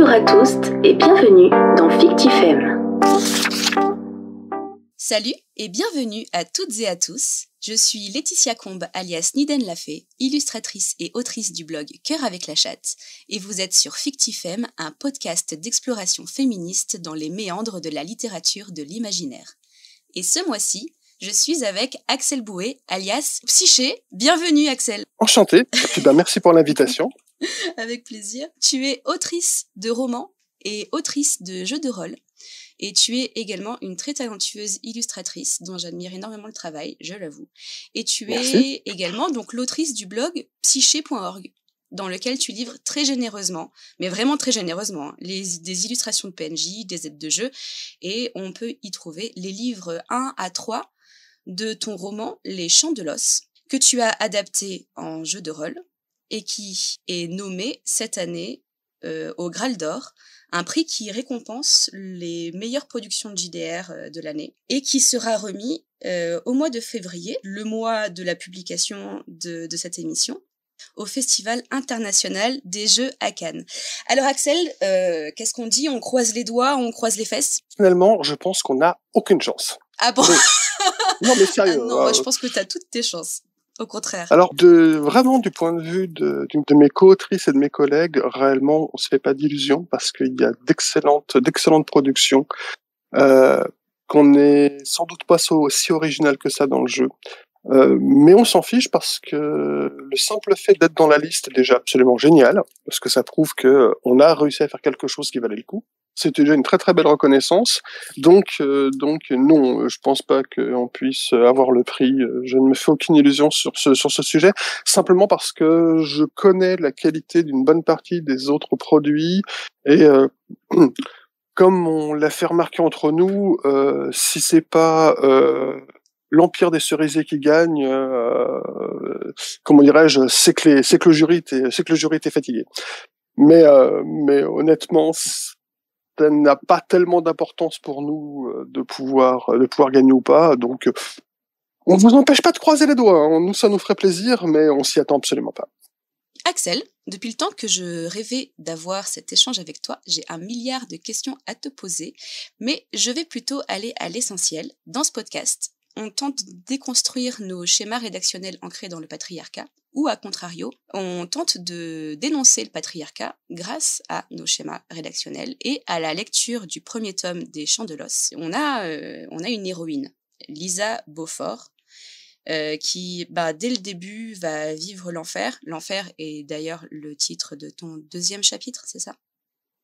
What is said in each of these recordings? Bonjour à tous et bienvenue dans Fictifem. Salut et bienvenue à toutes et à tous. Je suis Laetitia Combe alias Nydenlafee, illustratrice et autrice du blog Cœur avec la chatte, et vous êtes sur Fictifem, un podcast d'exploration féministe dans les méandres de la littérature de l'imaginaire. Et ce mois-ci, je suis avec Axelle Bouet alias Psyché. Bienvenue Axelle. Enchantée, merci pour l'invitation. Avec plaisir. Tu es autrice de romans et autrice de jeux de rôle. Et tu es également une très talentueuse illustratrice dont j'admire énormément le travail, je l'avoue. Et tu es également donc l'autrice du blog psyché.org, dans lequel tu livres très généreusement, mais vraiment très généreusement, des illustrations de PNJ, des aides de jeu. Et on peut y trouver les livres 1 à 3 de ton roman Les Chants de Loss, que tu as adapté en jeu de rôle, et qui est nommé cette année au Graal d'Or, un prix qui récompense les meilleures productions de JDR de l'année, et qui sera remis au mois de février, le mois de la publication de cette émission, au Festival international des Jeux à Cannes. Alors Axelle, qu'est-ce qu'on dit? On croise les doigts, on croise les fesses? Finalement, je pense qu'on n'a aucune chance. Ah bon? Non mais sérieux. Ah non, moi, je pense que tu as toutes tes chances. Au contraire. Alors, vraiment du point de vue de mes co-autrices et de mes collègues, réellement, on se fait pas d'illusions parce qu'il y a d'excellentes productions qu'on n'est sans doute pas aussi original que ça dans le jeu. Mais on s'en fiche parce que le simple fait d'être dans la liste est déjà absolument génial, parce que ça prouve que on a réussi à faire quelque chose qui valait le coup. C'était déjà une très très belle reconnaissance. Donc non, je pense pas qu'on puisse avoir le prix. Je ne me fais aucune illusion sur ce sujet, simplement parce que je connais la qualité d'une bonne partie des autres produits et comme on l'a fait remarquer entre nous, si c'est pas l'empire des cerisiers qui gagne, comment dirais-je, c'est que le jury était fatigué. Mais honnêtement, ça n'a pas tellement d'importance pour nous de pouvoir gagner ou pas. Donc, on ne vous empêche pas de croiser les doigts. Hein. Nous, ça nous ferait plaisir, mais on s'y attend absolument pas. Axelle, depuis le temps que je rêvais d'avoir cet échange avec toi, j'ai 1 milliard de questions à te poser, mais je vais plutôt aller à l'essentiel dans ce podcast. On tente de déconstruire nos schémas rédactionnels ancrés dans le patriarcat, ou à contrario, on tente de dénoncer le patriarcat grâce à nos schémas rédactionnels et à la lecture du premier tome des Chants de Loss. On a une héroïne, Lisa Beaufort, qui, dès le début, va vivre l'enfer. L'enfer est d'ailleurs le titre de ton 2e chapitre, c'est ça?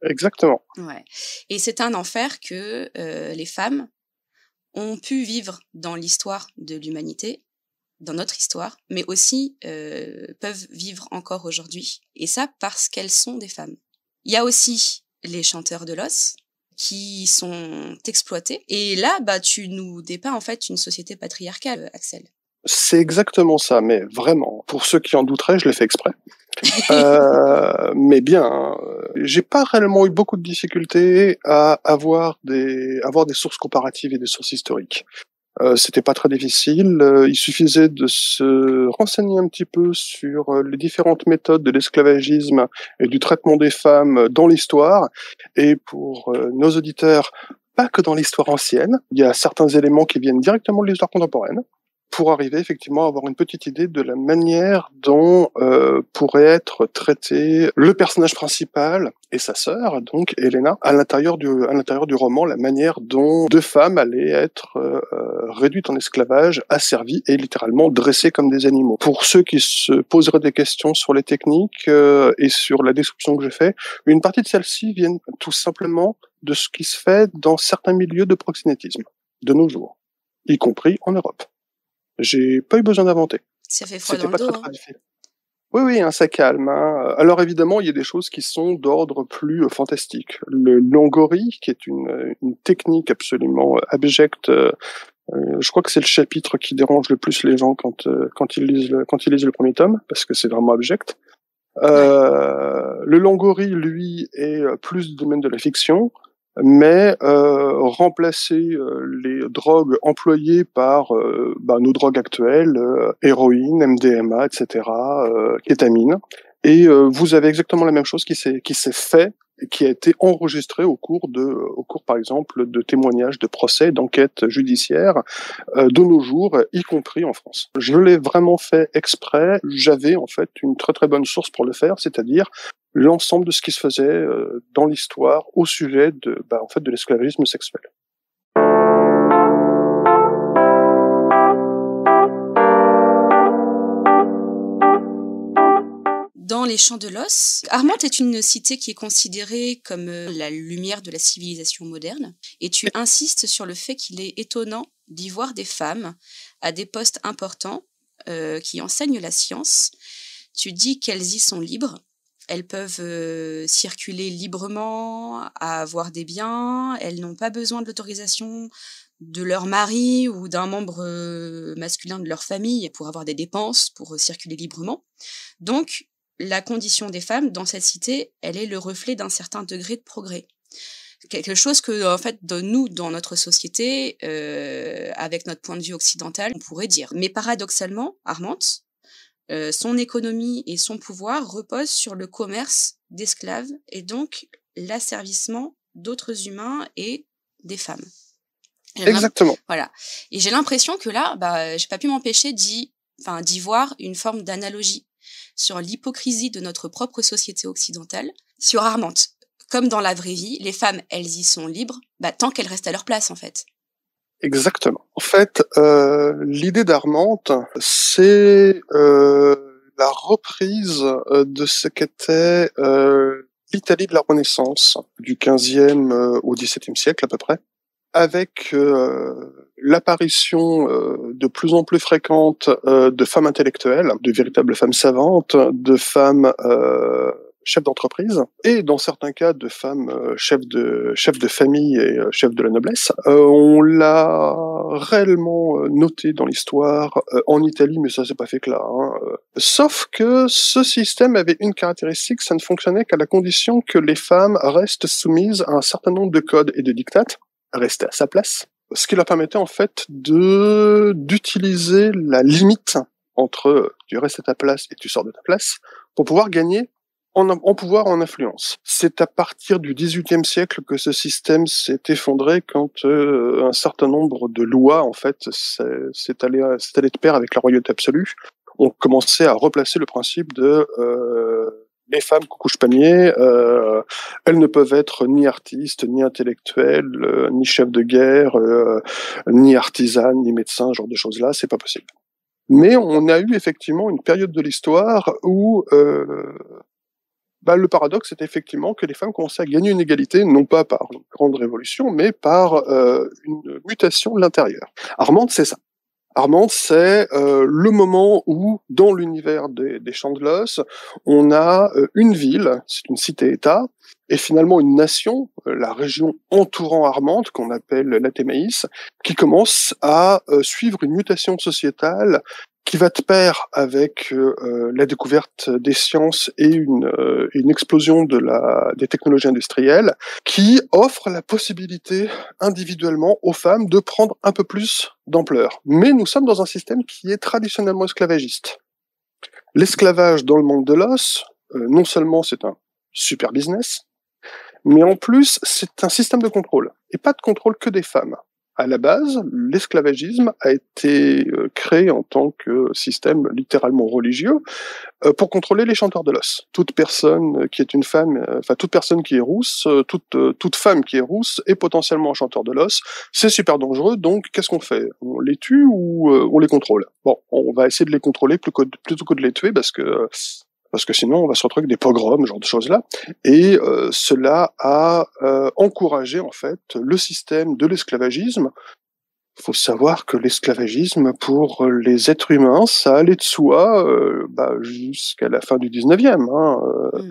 Exactement. Ouais. Et c'est un enfer que les femmes ont pu vivre dans l'histoire de l'humanité, dans notre histoire, mais aussi peuvent vivre encore aujourd'hui, et ça parce qu'elles sont des femmes. Il y a aussi les chanteurs de Loss qui sont exploités, et là, tu nous dépeins en fait une société patriarcale, Axelle. C'est exactement ça, mais vraiment, pour ceux qui en douteraient, je l'ai fait exprès. Mais bien, j'ai pas réellement eu beaucoup de difficultés à avoir des sources comparatives et des sources historiques. C'était pas très difficile. Il suffisait de se renseigner un petit peu sur les différentes méthodes de l'esclavagisme et du traitement des femmes dans l'histoire. Et pour nos auditeurs, pas que dans l'histoire ancienne. Il y a certains éléments qui viennent directement de l'histoire contemporaine, pour arriver effectivement à avoir une petite idée de la manière dont pourrait être traité le personnage principal et sa sœur, donc Elena, à l'intérieur du roman, la manière dont deux femmes allaient être réduites en esclavage, asservies et littéralement dressées comme des animaux. Pour ceux qui se poseraient des questions sur les techniques et sur la description que je fais, une partie de celles-ci viennent tout simplement de ce qui se fait dans certains milieux de proxénétisme de nos jours, y compris en Europe. J'ai pas eu besoin d'inventer. Ça fait froid dans le dos. Très, très oui, ça calme. Hein. Alors évidemment, il y a des choses qui sont d'ordre plus fantastique. Le longori, qui est une technique absolument abjecte. Je crois que c'est le chapitre qui dérange le plus les gens quand ils lisent le premier tome, parce que c'est vraiment abject. Le longori, lui, est plus du domaine de la fiction. Mais remplacer les drogues employées par nos drogues actuelles, héroïne, MDMA, etc., kétamine. Et vous avez exactement la même chose qui s'est fait qui a été enregistrée au cours par exemple de témoignages, de procès, d'enquêtes judiciaires de nos jours, y compris en France. Je l'ai vraiment fait exprès. J'avais en fait une très très bonne source pour le faire, c'est-à-dire l'ensemble de ce qui se faisait dans l'histoire au sujet de l'esclavagisme sexuel. Dans les Chants de Loss, Armante est une cité qui est considérée comme la lumière de la civilisation moderne, et tu insistes sur le fait qu'il est étonnant d'y voir des femmes à des postes importants qui enseignent la science. Tu dis qu'elles y sont libres, elles peuvent circuler librement, avoir des biens, elles n'ont pas besoin de l'autorisation de leur mari ou d'un membre masculin de leur famille pour avoir des dépenses, pour circuler librement. Donc, la condition des femmes dans cette cité, elle est le reflet d'un certain degré de progrès. Quelque chose que, en fait, nous, dans notre société, avec notre point de vue occidental, on pourrait dire. Mais paradoxalement, Armante, son économie et son pouvoir reposent sur le commerce d'esclaves et donc l'asservissement d'autres humains et des femmes. Exactement. Voilà. Et j'ai l'impression que là, j'ai pas pu m'empêcher d'y voir une forme d'analogie sur l'hypocrisie de notre propre société occidentale, sur Armante. Comme dans la vraie vie, les femmes, elles y sont libres, tant qu'elles restent à leur place, en fait. Exactement. En fait, l'idée d'Armante, c'est la reprise de ce qu'était l'Italie de la Renaissance, du 15e au 17e siècle à peu près, avec l'apparition de plus en plus fréquente de femmes intellectuelles, de véritables femmes savantes, de femmes chefs d'entreprise, et dans certains cas de femmes chefs de famille et chefs de la noblesse. On l'a réellement noté dans l'histoire en Italie, mais ça s'est pas fait que là. Sauf que ce système avait une caractéristique, ça ne fonctionnait qu'à la condition que les femmes restent soumises à un certain nombre de codes et de dictates, rester à sa place, ce qui leur permettait en fait d'utiliser la limite entre tu restes à ta place et tu sors de ta place pour pouvoir gagner en pouvoir, en influence. C'est à partir du XVIIIe siècle que ce système s'est effondré quand un certain nombre de lois en fait s'est allé de pair avec la royauté absolue. On commençait à replacer le principe de les femmes couche-panier, elles ne peuvent être ni artistes, ni intellectuelles, ni chefs de guerre, ni artisanes, ni médecins, ce genre de choses-là, c'est pas possible. Mais on a eu effectivement une période de l'histoire où le paradoxe était effectivement que les femmes commençaient à gagner une égalité, non pas par une grande révolution, mais par une mutation de l'intérieur. Armante, c'est ça. Armante, c'est le moment où, dans l'univers des Chants de Loss, on a une ville, c'est une cité-État, et finalement une nation, la région entourant Armante, qu'on appelle l'Athémaïs, qui commence à suivre une mutation sociétale qui va de pair avec la découverte des sciences et une explosion des technologies industrielles, qui offre la possibilité individuellement aux femmes de prendre un peu plus d'ampleur. Mais nous sommes dans un système qui est traditionnellement esclavagiste. L'esclavage dans le monde de l'os, non seulement c'est un super business, mais en plus c'est un système de contrôle, et pas de contrôle que des femmes. À la base, l'esclavagisme a été créé en tant que système littéralement religieux pour contrôler les chanteurs de l'os. Toute personne qui est une femme, toute personne qui est rousse, toute femme qui est rousse est potentiellement un chanteur de l'os. C'est super dangereux, donc qu'est-ce qu'on fait? On les tue ou on les contrôle? Bon, on va essayer de les contrôler plutôt que de les tuer parce que sinon on va se retrouver avec des pogroms, genre de choses-là. Et cela a encouragé en fait le système de l'esclavagisme. Il faut savoir que l'esclavagisme, pour les êtres humains, ça allait de soi jusqu'à la fin du 19e.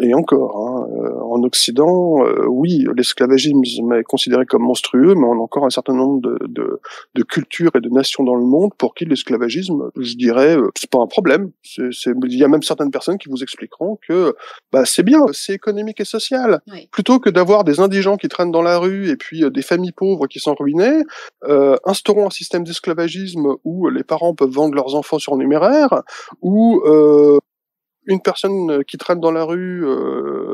Et encore, en Occident, oui, l'esclavagisme est considéré comme monstrueux, mais on a encore un certain nombre de cultures et de nations dans le monde pour qui l'esclavagisme, je dirais, c'est pas un problème. Il y a même certaines personnes qui vous expliqueront que c'est bien, c'est économique et social. Oui. Plutôt que d'avoir des indigents qui traînent dans la rue et puis des familles pauvres qui sont ruinées, instaurons un système d'esclavagisme où les parents peuvent vendre leurs enfants sur numéraire, où une personne qui traîne dans la rue,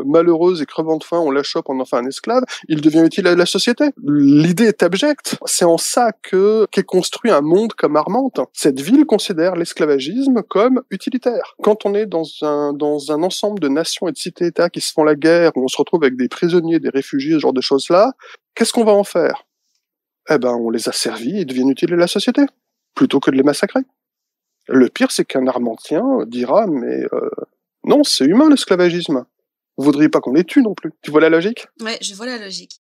malheureuse et crevant de faim, on la chope, on en fait un esclave, il devient utile à la société. L'idée est abjecte. C'est en ça qu'est construit un monde comme Armante. Cette ville considère l'esclavagisme comme utilitaire. Quand on est dans un ensemble de nations et de cités-États qui se font la guerre, où on se retrouve avec des prisonniers, des réfugiés, ce genre de choses-là, qu'est-ce qu'on va en faire? Eh ben, on les asservit, ils deviennent utiles à la société, plutôt que de les massacrer. Le pire, c'est qu'un Armentien dira « mais non, c'est humain l'esclavagisme. Vous voudriez pas qu'on les tue non plus. » Tu vois la logique? Ouais, je vois la logique.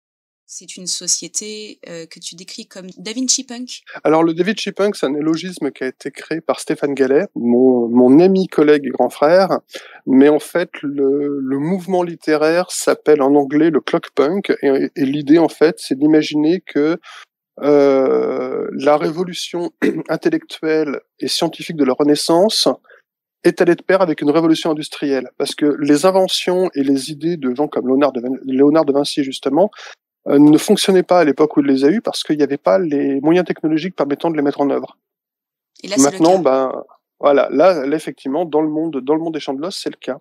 C'est une société que tu décris comme Da Vinci Punk. Alors le Da Vinci Punk, c'est un néologisme qui a été créé par Stéphane Gallet, mon ami, collègue et grand frère. Mais en fait, le mouvement littéraire s'appelle en anglais le clock punk. Et l'idée, en fait, c'est d'imaginer que la révolution intellectuelle et scientifique de la Renaissance est allée de pair avec une révolution industrielle. Parce que les inventions et les idées de gens comme Léonard de Vinci, justement, ne fonctionnaient pas à l'époque où il les a eus parce qu'il n'y avait pas les moyens technologiques permettant de les mettre en œuvre. Et là, maintenant, voilà, là, effectivement, dans le monde des Chants de Loss, c'est le cas.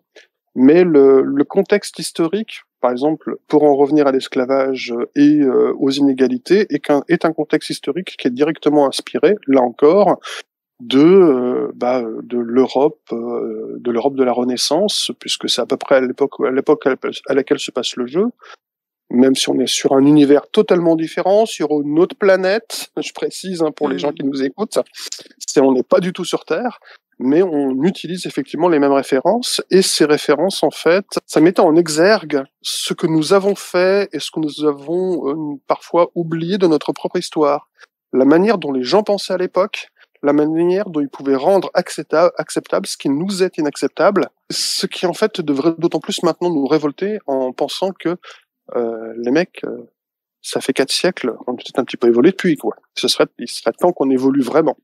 Mais le contexte historique, par exemple, pour en revenir à l'esclavage et aux inégalités, est un contexte historique qui est directement inspiré, là encore, de l'Europe de la Renaissance, puisque c'est à peu près à l'époque à laquelle se passe le jeu. Même si on est sur un univers totalement différent, sur une autre planète, je précise pour les gens qui nous écoutent, on n'est pas du tout sur Terre, mais on utilise effectivement les mêmes références, et ces références, en fait, ça mettait en exergue ce que nous avons fait et ce que nous avons parfois oublié de notre propre histoire. La manière dont les gens pensaient à l'époque, la manière dont ils pouvaient rendre acceptable ce qui nous est inacceptable, ce qui, en fait, devrait d'autant plus maintenant nous révolter en pensant que les mecs, ça fait 4 siècles, on a peut-être un petit peu évolué depuis, quoi. Il serait temps qu'on évolue vraiment.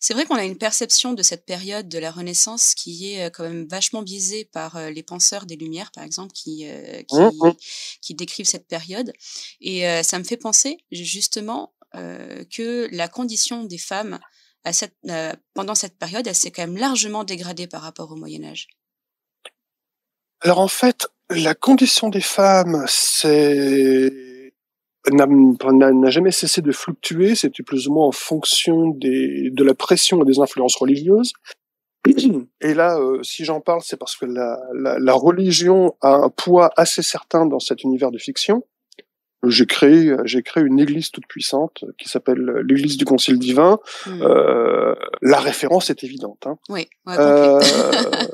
C'est vrai qu'on a une perception de cette période de la Renaissance qui est quand même vachement biaisée par les penseurs des Lumières, par exemple, qui décrivent cette période. Et ça me fait penser, justement, que la condition des femmes pendant cette période, elle s'est quand même largement dégradée par rapport au Moyen-Âge. Alors, en fait, la condition des femmes, n'a jamais cessé de fluctuer. C'était plus ou moins en fonction de la pression et des influences religieuses. Et là, si j'en parle, c'est parce que la religion a un poids assez certain dans cet univers de fiction. J'ai créé une église toute puissante qui s'appelle l'Église du Concile divin. La référence est évidente, hein. Oui, on a compris.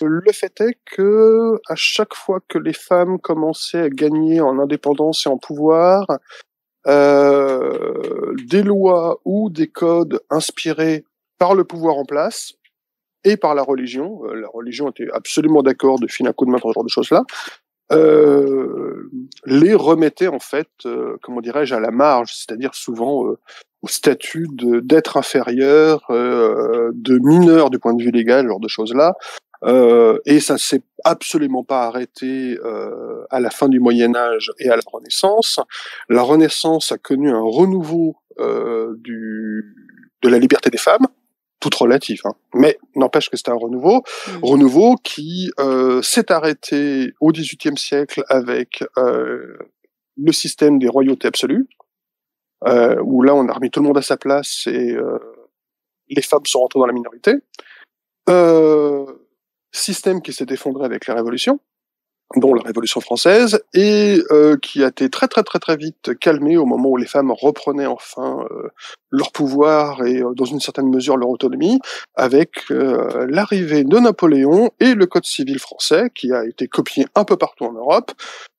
Le fait est que à chaque fois que les femmes commençaient à gagner en indépendance et en pouvoir, des lois ou des codes inspirés par le pouvoir en place et par la religion était absolument d'accord de filer un coup de main dans ce genre de choses-là, les remettaient en fait, comment dirais-je, à la marge, c'est-à-dire souvent au statut d'être inférieur, de mineur du point de vue légal, ce genre de choses-là. Et ça s'est absolument pas arrêté à la fin du Moyen-Âge et à la Renaissance. La Renaissance a connu un renouveau de la liberté des femmes, toute relative, hein. Mais n'empêche que c'était un renouveau qui s'est arrêté au XVIIIe siècle avec le système des royautés absolues, où là on a remis tout le monde à sa place et les femmes sont rentrées dans la minorité. Système qui s'est effondré avec la Révolution, dont la Révolution française, et qui a été très très très très vite calmé au moment où les femmes reprenaient enfin leur pouvoir et dans une certaine mesure leur autonomie, avec l'arrivée de Napoléon et le Code civil français, qui a été copié un peu partout en Europe,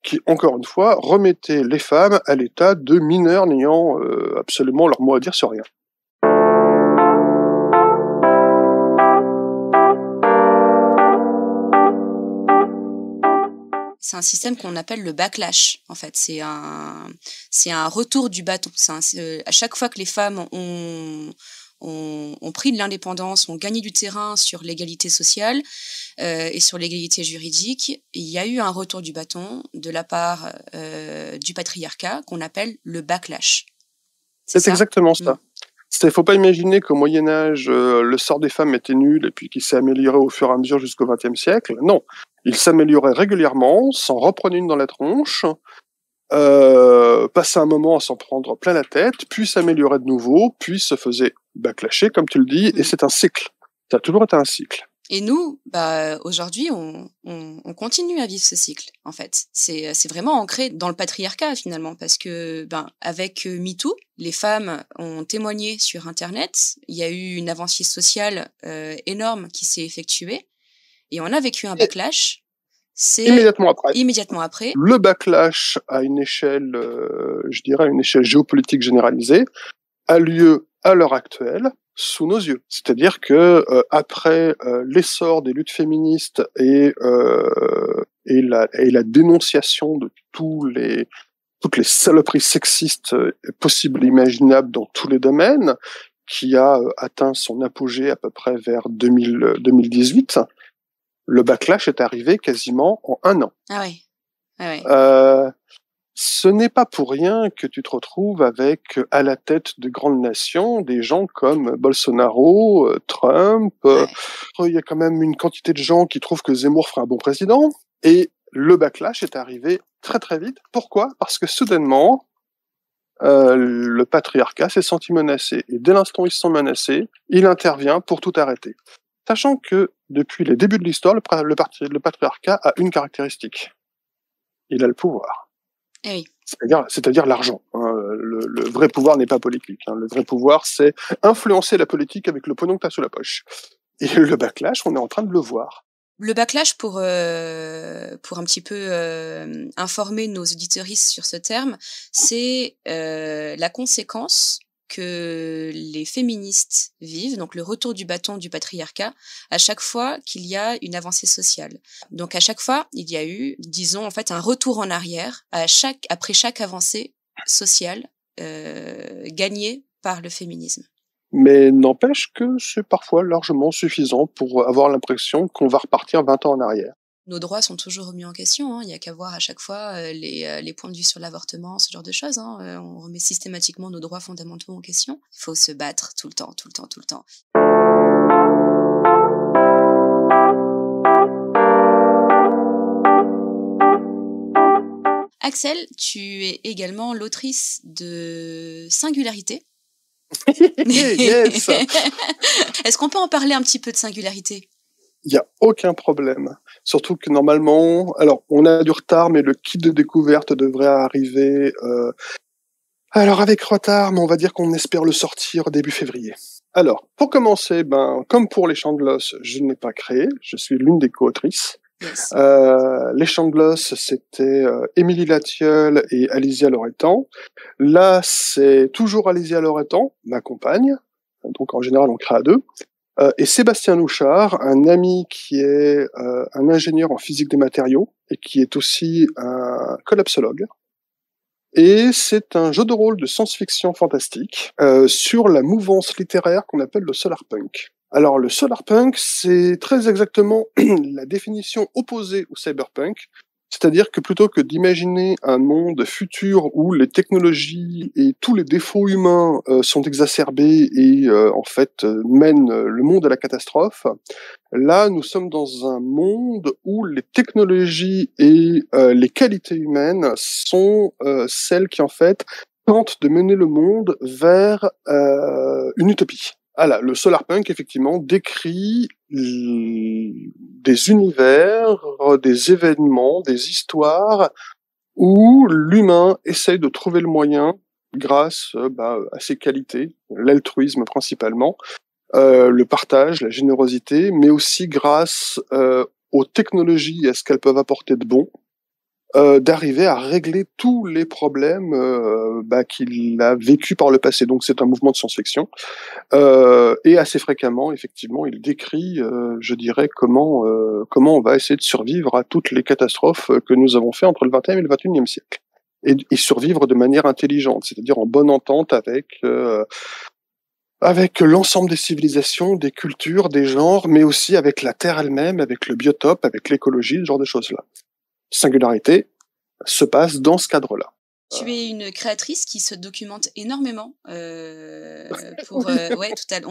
qui, encore une fois, remettait les femmes à l'état de mineurs n'ayant absolument leur mot à dire sur rien. C'est un système qu'on appelle le backlash, en fait. C'est un retour du bâton. À chaque fois que les femmes ont pris de l'indépendance, ont gagné du terrain sur l'égalité sociale et sur l'égalité juridique, il y a eu un retour du bâton de la part du patriarcat qu'on appelle le backlash. C'est exactement ça. Il ne faut pas imaginer qu'au Moyen-Âge, le sort des femmes était nul et puis qu'il s'est amélioré au fur et à mesure jusqu'au XXe siècle. Non, il s'améliorait régulièrement, s'en reprenait une dans la tronche, passait un moment à s'en prendre plein la tête, puis s'améliorait de nouveau, puis se faisait backlasher, comme tu le dis, et c'est un cycle. Ça a toujours été un cycle. Et nous, bah, aujourd'hui, on continue à vivre ce cycle, en fait. C'est vraiment ancré dans le patriarcat, finalement, parce que, ben, avec MeToo, les femmes ont témoigné sur Internet. Il y a eu une avancée sociale énorme qui s'est effectuée. Et on a vécu un backlash. C'est immédiatement après. Immédiatement après. Le backlash à une échelle, je dirais, une échelle géopolitique généralisée, a lieu à l'heure actuelle. Sous nos yeux, c'est-à-dire que après l'essor des luttes féministes et la dénonciation de toutes les saloperies sexistes possibles et imaginables dans tous les domaines, qui a atteint son apogée à peu près vers 2018, le backlash est arrivé quasiment en un an. Ah oui. Ah oui. Ce n'est pas pour rien que tu te retrouves avec, à la tête de grandes nations, des gens comme Bolsonaro, Trump. Ouais. Il y a quand même une quantité de gens qui trouvent que Zemmour fera un bon président. Et le backlash est arrivé très très vite. Pourquoi? Parce que soudainement, le patriarcat s'est senti menacé. Et dès l'instant où ils se sont menacés, il intervient pour tout arrêter. Sachant que, depuis les débuts de l'histoire, le patriarcat a une caractéristique. Il a le pouvoir. Oui. C'est-à-dire l'argent. Le vrai pouvoir n'est pas politique. Le vrai pouvoir, c'est influencer la politique avec le pognon que tu as sous la poche. Et le backlash, on est en train de le voir. Le backlash, pour un petit peu informer nos auditeuristes sur ce terme, c'est la conséquence que les féministes vivent, donc le retour du bâton du patriarcat, à chaque fois qu'il y a une avancée sociale. Donc à chaque fois, il y a eu, disons, en fait, un retour en arrière après chaque avancée sociale gagnée par le féminisme. Mais n'empêche que c'est parfois largement suffisant pour avoir l'impression qu'on va repartir 20 ans en arrière. Nos droits sont toujours remis en question, hein. Il n'y a qu'à voir à chaque fois les points de vue sur l'avortement, ce genre de choses. Hein. On remet systématiquement nos droits fondamentaux en question. Il faut se battre tout le temps, tout le temps, tout le temps. Axelle, tu es également l'autrice de Singularité. Yes. Est-ce qu'on peut en parler un petit peu de Singularité ? Il n'y a aucun problème. Surtout que normalement, alors on a du retard, mais le kit de découverte devrait arriver. Alors avec retard, mais on va dire qu'on espère le sortir début février. Alors, pour commencer, ben comme pour Les Chants de Loss, je ne l'ai pas créé, je suis l'une des co-autrices. Yes. Les Chants de Loss, c'était Émilie Latiel et Alizée Laurentant. Là, c'est toujours Alizée Laurentant, ma compagne. Donc en général, on crée à deux. Et Sébastien Louchard, un ami qui est un ingénieur en physique des matériaux et qui est aussi un collapsologue. Et c'est un jeu de rôle de science-fiction fantastique sur la mouvance littéraire qu'on appelle le solarpunk. Alors le solarpunk, c'est très exactement la définition opposée au cyberpunk. C'est-à-dire que plutôt que d'imaginer un monde futur où les technologies et tous les défauts humains sont exacerbés et en fait mènent le monde à la catastrophe, là nous sommes dans un monde où les technologies et les qualités humaines sont celles qui en fait tentent de mener le monde vers une utopie. Ah là, le solarpunk, effectivement, décrit des univers, des événements, des histoires où l'humain essaye de trouver le moyen, grâce à ses qualités, l'altruisme principalement, le partage, la générosité, mais aussi grâce aux technologies et à ce qu'elles peuvent apporter de bon, d'arriver à régler tous les problèmes qu'il a vécu par le passé. Donc c'est un mouvement de science-fiction. Et assez fréquemment, effectivement, il décrit, je dirais, comment on va essayer de survivre à toutes les catastrophes que nous avons fait entre le 20e et le 21e siècle. Et survivre de manière intelligente, c'est-à-dire en bonne entente avec l'ensemble des civilisations, des cultures, des genres, mais aussi avec la Terre elle-même, avec le biotope, avec l'écologie, ce genre de choses-là. Singularité se passe dans ce cadre-là. Tu es une créatrice qui se documente énormément. On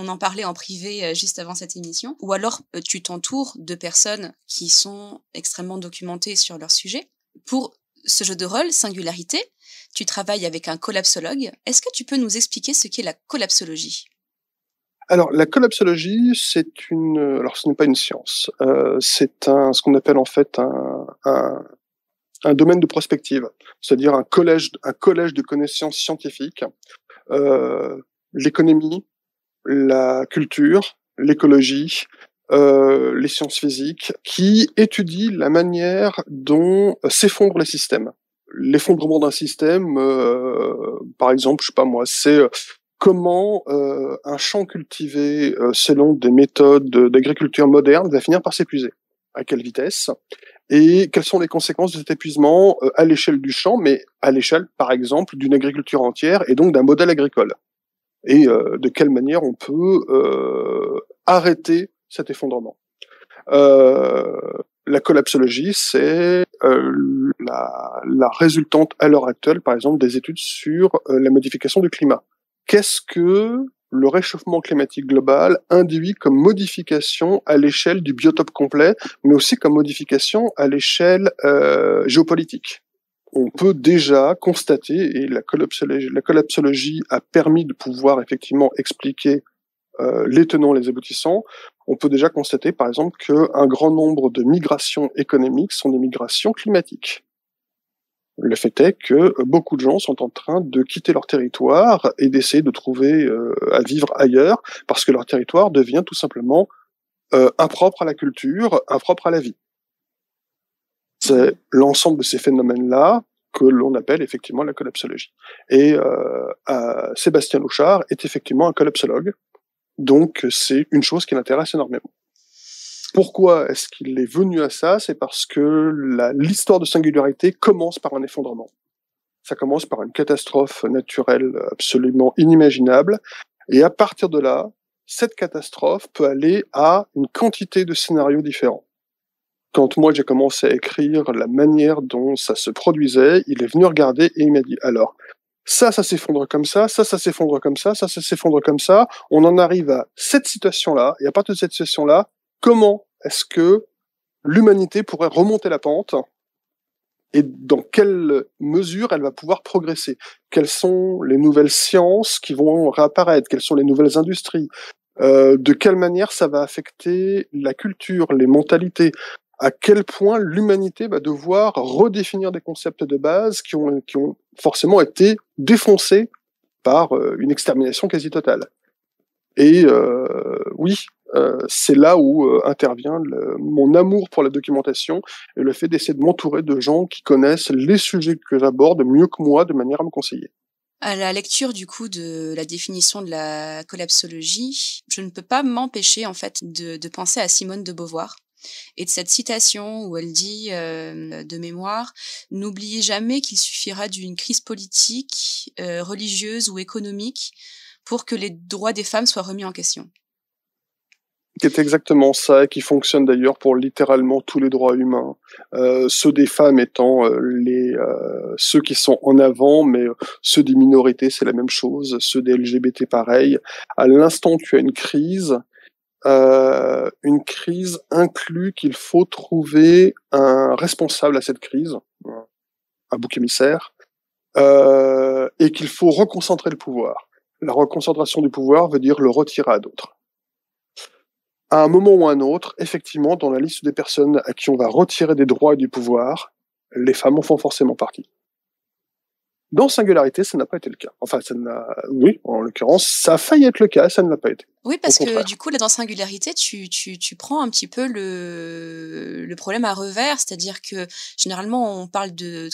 en parlait en privé juste avant cette émission. Ou alors, tu t'entoures de personnes qui sont extrêmement documentées sur leur sujet. Pour ce jeu de rôle, Singularité, tu travailles avec un collapsologue. Est-ce que tu peux nous expliquer ce qu'est la collapsologie ? Alors, la collapsologie, ce n'est pas une science. C'est ce qu'on appelle en fait un domaine de prospective, c'est-à-dire un collège de connaissances scientifiques, l'économie, la culture, l'écologie, les sciences physiques, qui étudient la manière dont s'effondrent les systèmes. L'effondrement d'un système, par exemple, c'est comment un champ cultivé selon des méthodes d'agriculture moderne va finir par s'épuiser. À quelle vitesse ? Et quelles sont les conséquences de cet épuisement à l'échelle du champ, mais à l'échelle, par exemple, d'une agriculture entière et donc d'un modèle agricole. Et de quelle manière on peut arrêter cet effondrement. La collapsologie, c'est la résultante à l'heure actuelle, par exemple, des études sur la modification du climat. Qu'est-ce que le réchauffement climatique global induit comme modification à l'échelle du biotope complet, mais aussi comme modification à l'échelle géopolitique. On peut déjà constater, et la collapsologie a permis de pouvoir effectivement expliquer les tenants et les aboutissants, on peut déjà constater par exemple qu'un grand nombre de migrations économiques sont des migrations climatiques. Le fait est que beaucoup de gens sont en train de quitter leur territoire et d'essayer de trouver à vivre ailleurs parce que leur territoire devient tout simplement impropre à la culture, impropre à la vie. C'est l'ensemble de ces phénomènes-là que l'on appelle effectivement la collapsologie. Et Sébastien Louchard est effectivement un collapsologue, donc c'est une chose qui l'intéresse énormément. Pourquoi est-ce qu'il est venu à ça? C'est parce que l'histoire de singularité commence par un effondrement. Ça commence par une catastrophe naturelle absolument inimaginable. Et à partir de là, cette catastrophe peut aller à une quantité de scénarios différents. Quand moi j'ai commencé à écrire la manière dont ça se produisait, il est venu regarder et il m'a dit « Alors, ça s'effondre comme ça s'effondre comme ça s'effondre comme ça. On en arrive à cette situation-là. Et à partir de cette situation-là, comment est-ce que l'humanité pourrait remonter la pente et dans quelle mesure elle va pouvoir progresser? Quelles sont les nouvelles sciences qui vont réapparaître? Quelles sont les nouvelles industries? De quelle manière ça va affecter la culture, les mentalités? À quel point l'humanité va devoir redéfinir des concepts de base qui ont forcément été défoncés par une extermination quasi totale? Et c'est là où intervient mon amour pour la documentation et le fait d'essayer de m'entourer de gens qui connaissent les sujets que j'aborde mieux que moi, de manière à me conseiller. À la lecture du coup de la définition de la collapsologie, je ne peux pas m'empêcher en fait de penser à Simone de Beauvoir et de cette citation où elle dit de mémoire « N'oubliez jamais qu'il suffira d'une crise politique, religieuse ou économique pour que les droits des femmes soient remis en question. » Qui est exactement ça, qui fonctionne d'ailleurs pour littéralement tous les droits humains. Ceux des femmes étant ceux qui sont en avant, mais ceux des minorités, c'est la même chose. Ceux des LGBT, pareil. À l'instant, tu as une crise inclut qu'il faut trouver un responsable à cette crise, un bouc émissaire, et qu'il faut reconcentrer le pouvoir. La reconcentration du pouvoir veut dire le retirer à d'autres. À un moment ou à un autre, effectivement, dans la liste des personnes à qui on va retirer des droits et du pouvoir, les femmes en font forcément partie. Dans Singularité, ça n'a pas été le cas. Enfin, en l'occurrence, ça a failli être le cas, ça ne l'a pas été. Oui, parce que du coup, là, dans Singularité, tu prends un petit peu le problème à revers, c'est-à-dire que généralement,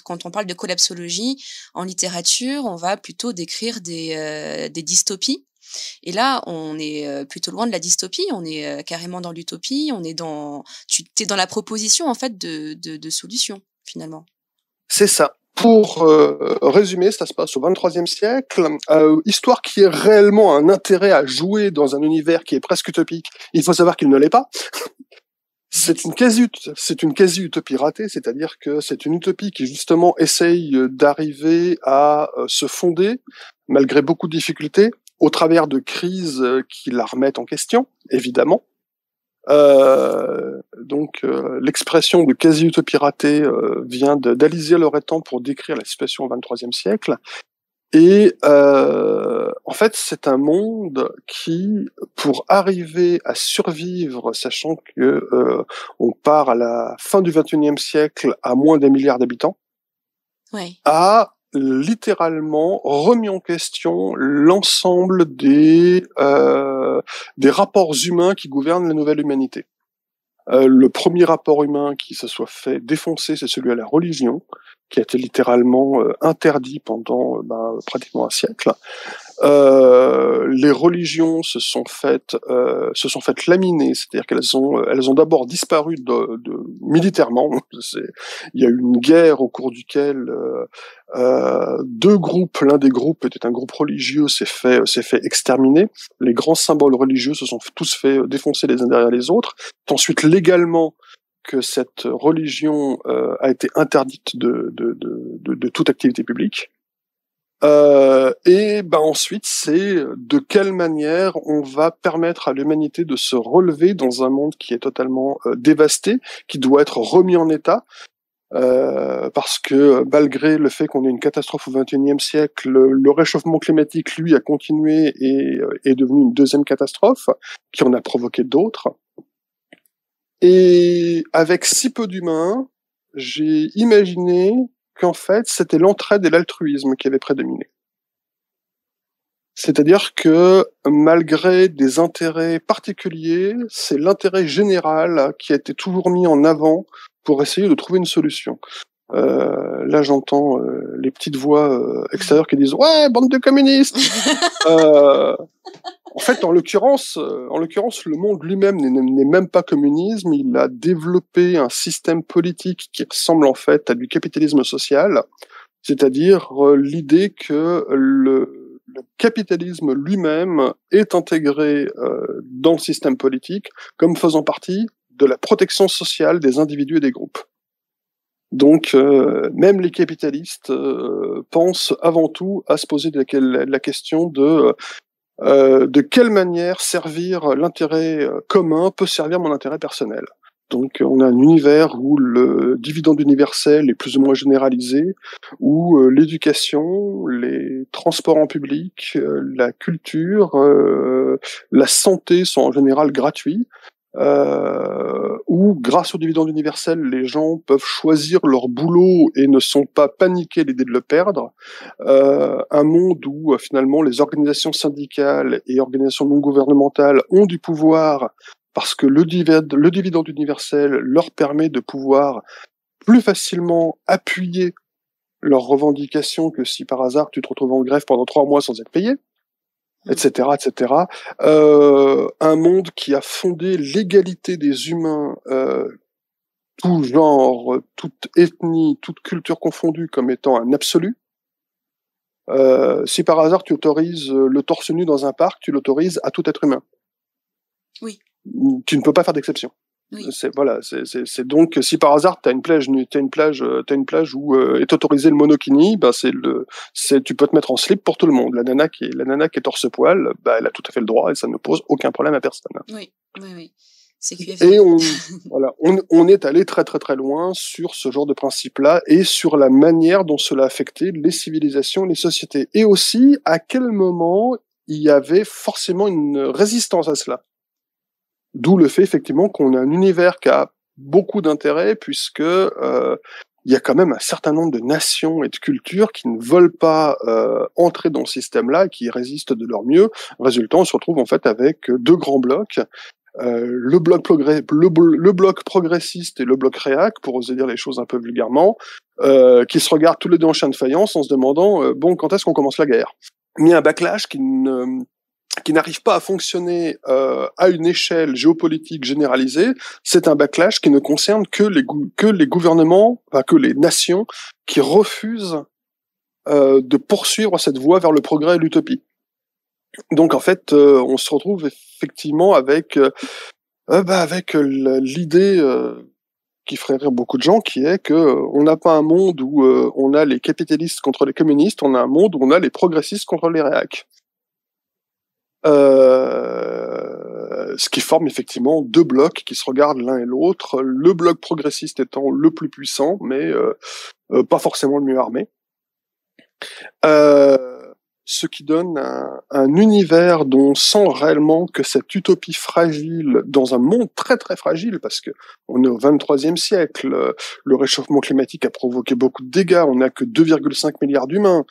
quand on parle de collapsologie en littérature, on va plutôt décrire des dystopies. Et là, on est plutôt loin de la dystopie, on est carrément dans l'utopie, tu es dans la proposition en fait de solutions finalement. C'est ça. Pour résumer, ça se passe au XXIIIe siècle, histoire qui est réellement un intérêt à jouer dans un univers qui est presque utopique. Il faut savoir qu'il ne l'est pas. C'est une quasi-utopie ratée, c'est-à-dire que c'est une utopie qui justement essaye d'arriver à se fonder, malgré beaucoup de difficultés, au travers de crises qui la remettent en question, évidemment. L'expression de quasi-utopie ratée vient d'Alizée Laurentant pour décrire la situation au XXIIIe siècle. Et en fait, c'est un monde qui, pour arriver à survivre, sachant que on part à la fin du XXIe siècle à moins d'un milliard d'habitants, oui, a littéralement remis en question l'ensemble des rapports humains qui gouvernent la nouvelle humanité. Le premier rapport humain qui se soit fait défoncer, c'est celui à la religion, qui a été littéralement interdit pendant pratiquement un siècle. Les religions se sont faites laminer, c'est-à-dire qu'elles ont d'abord disparu militairement. Il y a eu une guerre au cours duquel deux groupes, l'un des groupes était un groupe religieux, s'est fait exterminer. Les grands symboles religieux se sont tous fait défoncer les uns derrière les autres. Ensuite, légalement, que cette religion a été interdite de toute activité publique. Ensuite, c'est de quelle manière on va permettre à l'humanité de se relever dans un monde qui est totalement dévasté, qui doit être remis en état, parce que malgré le fait qu'on ait une catastrophe au XXIe siècle, le réchauffement climatique, lui, a continué et est devenu une deuxième catastrophe, qui en a provoqué d'autres. Et avec si peu d'humains, j'ai imaginé qu'en fait, c'était l'entraide et l'altruisme qui avaient prédominé. C'est-à-dire que malgré des intérêts particuliers, c'est l'intérêt général qui a été toujours mis en avant pour essayer de trouver une solution. Là, j'entends les petites voix extérieures qui disent « Ouais, bande de communistes !» En fait, en l'occurrence, le monde lui-même n'est même pas communisme. Il a développé un système politique qui ressemble en fait à du capitalisme social, c'est-à-dire l'idée que le capitalisme lui-même est intégré dans le système politique comme faisant partie de la protection sociale des individus et des groupes. Donc, même les capitalistes pensent avant tout à se poser la question de quelle manière servir l'intérêt commun peut servir mon intérêt personnel. Donc on a un univers où le dividende universel est plus ou moins généralisé, où l'éducation, les transports en public, la culture, la santé sont en général gratuits, où grâce au dividende universel, les gens peuvent choisir leur boulot et ne sont pas paniqués à l'idée de le perdre, un monde où finalement les organisations syndicales et organisations non gouvernementales ont du pouvoir parce que le dividende universel leur permet de pouvoir plus facilement appuyer leurs revendications que si par hasard tu te retrouves en grève pendant 3 mois sans être payé, etc., etc. Un monde qui a fondé l'égalité des humains, tout genre, toute ethnie, toute culture confondue, comme étant un absolu. Si par hasard tu autorises le torse nu dans un parc, tu l'autorises à tout être humain. Oui. Tu ne peux pas faire d'exception. Oui. C'est donc si par hasard t'as une plage où est autorisé le monokini, tu peux te mettre en slip pour tout le monde. La nana qui est torse poil, elle a tout à fait le droit et ça ne pose aucun problème à personne. Oui, oui, oui. C'est QFF. Et on est allé très très très loin sur ce genre de principe-là et sur la manière dont cela affectait les civilisations, les sociétés, et aussi à quel moment il y avait forcément une résistance à cela. D'où le fait, effectivement, qu'on a un univers qui a beaucoup d'intérêt, puisque il y a quand même un certain nombre de nations et de cultures qui ne veulent pas entrer dans ce système-là et qui résistent de leur mieux. Résultat, on se retrouve en fait avec 2 grands blocs, le bloc progressiste et le bloc réac, pour oser dire les choses un peu vulgairement, qui se regardent tous les deux en chien de faïence en se demandant quand est-ce qu'on commence la guerre. Il y a un backlash qui n'arrive pas à fonctionner à une échelle géopolitique généralisée. C'est un backlash qui ne concerne que les gouvernements, que les nations qui refusent de poursuivre cette voie vers le progrès et l'utopie. Donc en fait, on se retrouve effectivement avec Avec l'idée qui ferait rire beaucoup de gens, qui est que on n'a pas un monde où on a les capitalistes contre les communistes, on a un monde où on a les progressistes contre les réacs. Ce qui forme effectivement deux blocs qui se regardent l'un et l'autre, le bloc progressiste étant le plus puissant, mais pas forcément le mieux armé. Ce qui donne un univers dont on sent réellement que cette utopie fragile, dans un monde très très fragile, parce que on est au 23e siècle, le réchauffement climatique a provoqué beaucoup de dégâts, on n'a que 2,5 milliards d'humains,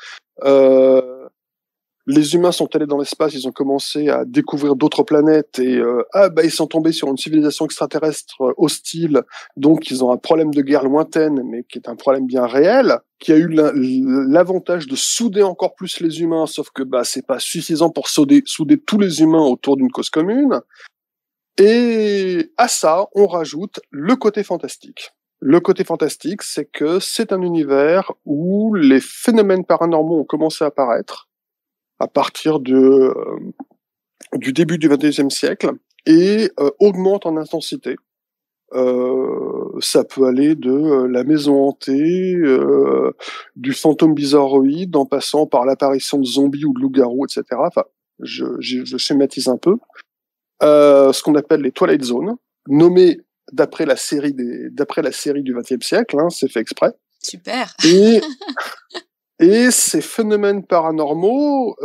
les humains sont allés dans l'espace, ils ont commencé à découvrir d'autres planètes et ils sont tombés sur une civilisation extraterrestre hostile, donc ils ont un problème de guerre lointaine, mais qui est un problème bien réel, qui a eu l'avantage de souder encore plus les humains, sauf que c'est pas suffisant pour souder tous les humains autour d'une cause commune. Et à ça, on rajoute le côté fantastique. Le côté fantastique, c'est que c'est un univers où les phénomènes paranormaux ont commencé à apparaître à partir du début du XXIe siècle, et augmente en intensité. Ça peut aller de la maison hantée, du fantôme bizarroïde, en passant par l'apparition de zombies ou de loups-garous, etc. Enfin, je schématise un peu. Ce qu'on appelle les Twilight Zone, nommées d'après la série du XXe siècle, hein, c'est fait exprès. Super. Et ces phénomènes paranormaux,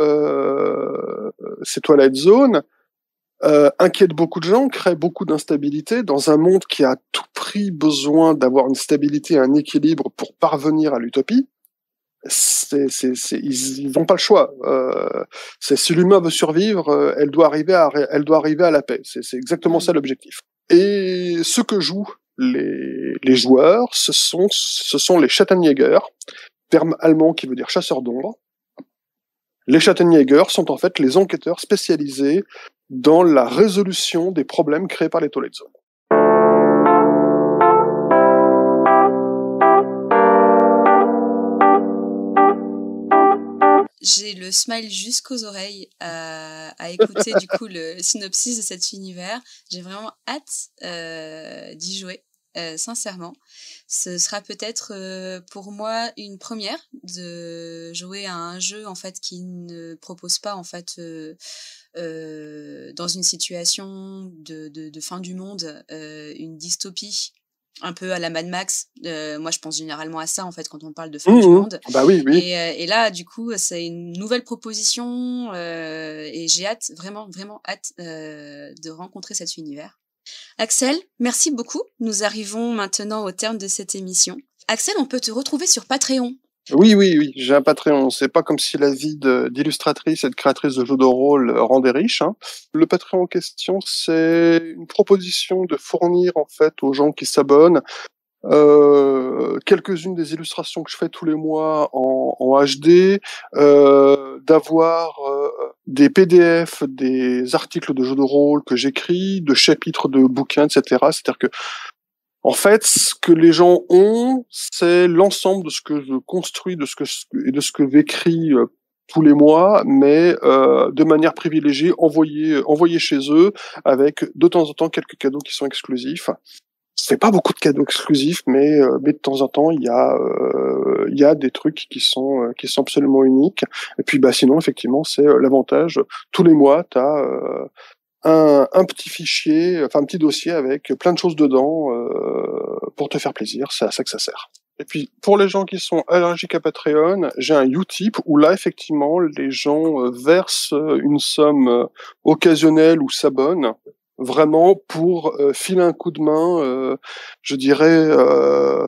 ces Twilight Zone, inquiètent beaucoup de gens, créent beaucoup d'instabilité dans un monde qui a à tout prix besoin d'avoir une stabilité, un équilibre pour parvenir à l'utopie. Ils n'ont pas le choix. Si l'humain veut survivre, elle doit arriver à la paix. C'est exactement ça l'objectif. Et ce que jouent les joueurs, ce sont les Schattenjäger, terme allemand qui veut dire chasseur d'ombre. Les Schattenjäger sont en fait les enquêteurs spécialisés dans la résolution des problèmes créés par les Twilight Zone. J'ai le smile jusqu'aux oreilles à écouter du coup le synopsis de cet univers. J'ai vraiment hâte d'y jouer. Sincèrement, ce sera peut-être pour moi une première de jouer à un jeu en fait qui ne propose pas en fait dans une situation de fin du monde une dystopie un peu à la Mad Max. Moi je pense généralement à ça en fait quand on parle de fin du monde. Oui. Et là du coup c'est une nouvelle proposition et j'ai hâte, vraiment hâte de rencontrer cet univers. Axelle, merci beaucoup. Nous arrivons maintenant au terme de cette émission. Axelle, on peut te retrouver sur Patreon. Oui, j'ai un Patreon. C'est pas comme si la vie d'illustratrice et de créatrice de jeux de rôle rendait riche, hein. Le Patreon en question, c'est une proposition de fournir en fait aux gens qui s'abonnent quelques-unes des illustrations que je fais tous les mois en HD, d'avoir des PDF, des articles de jeux de rôle que j'écris, de chapitres de bouquins, etc. C'est-à-dire que, en fait, ce que les gens ont, c'est l'ensemble de ce que je construis, de ce que j'écris tous les mois, mais de manière privilégiée, envoyée chez eux, avec de temps en temps quelques cadeaux qui sont exclusifs. C'est pas beaucoup de cadeaux exclusifs, mais de temps en temps il y a des trucs qui sont absolument uniques. Et puis sinon effectivement c'est l'avantage, tous les mois t'as un petit fichier, enfin un petit dossier avec plein de choses dedans pour te faire plaisir. C'est à ça que ça sert. Et puis pour les gens qui sont allergiques à Patreon, j'ai un Utip où là effectivement les gens versent une somme occasionnelle ou s'abonnent. Vraiment pour filer un coup de main, je dirais,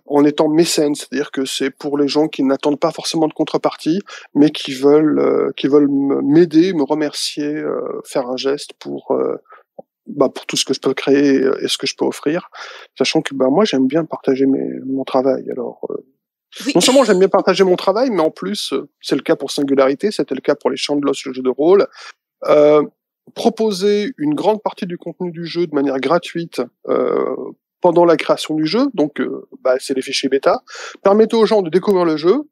en étant mécène, c'est-à-dire que c'est pour les gens qui n'attendent pas forcément de contrepartie, mais qui veulent m'aider, me remercier, faire un geste pour tout ce que je peux créer et ce que je peux offrir, sachant que moi j'aime bien partager mon travail. Alors oui. Non seulement j'aime bien partager mon travail, mais en plus c'est le cas pour Singularité, c'était le cas pour les Chants de Loss, le jeu de rôle. Proposer une grande partie du contenu du jeu de manière gratuite pendant la création du jeu, donc c'est les fichiers bêta, permettait aux gens de découvrir le jeu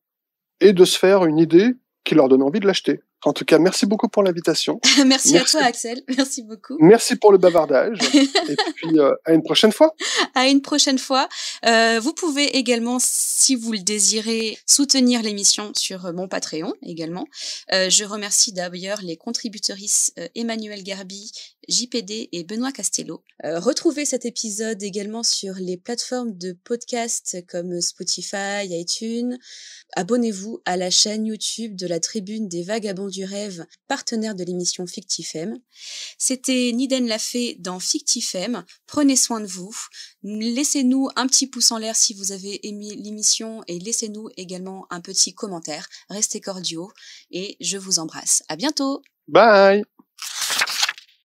et de se faire une idée qui leur donne envie de l'acheter. En tout cas, merci beaucoup pour l'invitation. merci à toi, Axelle. Merci beaucoup. Merci pour le bavardage. Et puis, à une prochaine fois. À une prochaine fois. Vous pouvez également, si vous le désirez, soutenir l'émission sur mon Patreon également. Je remercie d'ailleurs les contributrices Emmanuel Garbi, JPD et Benoît Castello. Retrouvez cet épisode également sur les plateformes de podcasts comme Spotify, iTunes. Abonnez-vous à la chaîne YouTube de la Tribune des Vagabonds du Rêve, partenaire de l'émission Fictifem. C'était Nydenlafee dans Fictifem. Prenez soin de vous. Laissez-nous un petit pouce en l'air si vous avez aimé l'émission et laissez-nous également un petit commentaire. Restez cordiaux et je vous embrasse. À bientôt. Bye.